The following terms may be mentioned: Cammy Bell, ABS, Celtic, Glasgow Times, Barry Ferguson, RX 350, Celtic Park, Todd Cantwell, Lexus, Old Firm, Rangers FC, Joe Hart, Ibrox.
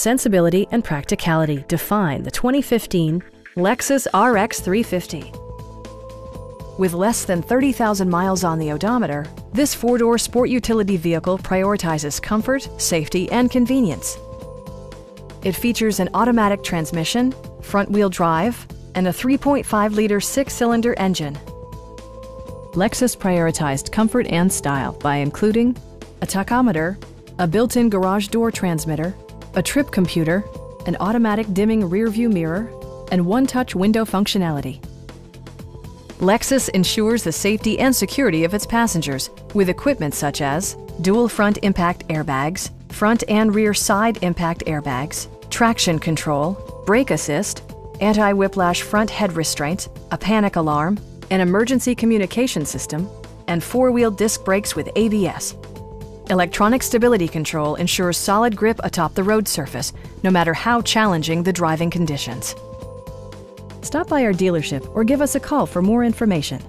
sensibility, and practicality define the 2015 Lexus RX 350. With less than 30,000 miles on the odometer, this four-door sport utility vehicle prioritizes comfort, safety, and convenience. It features an automatic transmission, front-wheel drive, and a 3.5-liter six-cylinder engine. Lexus prioritized comfort and style by including a tachometer, a built-in garage door transmitter, a trip computer, an automatic dimming rear-view mirror, and one-touch window functionality. Lexus ensures the safety and security of its passengers with equipment such as dual front impact airbags, front and rear side impact airbags, traction control, brake assist, anti-whiplash front head restraint, a panic alarm, an emergency communication system, and four-wheel disc brakes with ABS. Electronic stability control ensures solid grip atop the road surface, no matter how challenging the driving conditions. Stop by our dealership or give us a call for more information.